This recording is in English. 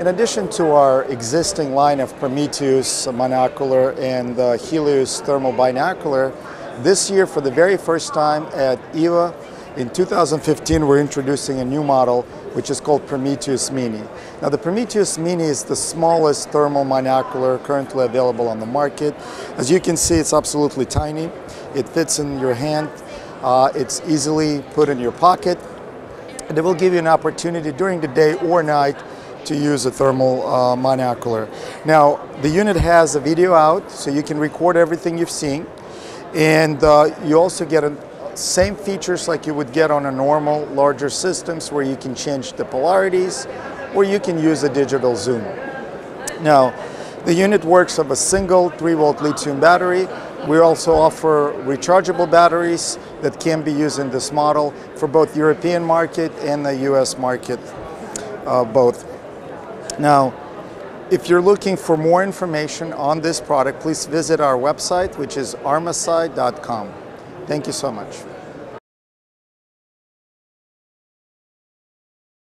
In addition to our existing line of Prometheus Monocular and the Helios Thermal Binocular, this year for the very first time at IWA in 2015 we're introducing a new model which is called Prometheus Mini. Now the Prometheus Mini is the smallest thermal monocular currently available on the market. As you can see, it's absolutely tiny. It fits in your hand. It's easily put in your pocket, and it will give you an opportunity during the day or night to use a thermal monocular. Now, the unit has a video out, so you can record everything you've seen, and you also get same features like you would get on a normal larger systems, where you can change the polarities or you can use a digital zoom. Now, the unit works of a single 3-volt lithium battery. We also offer rechargeable batteries that can be used in this model for both European market and the US market, both. Now, if you're looking for more information on this product, please visit our website, which is armasight.com. Thank you so much.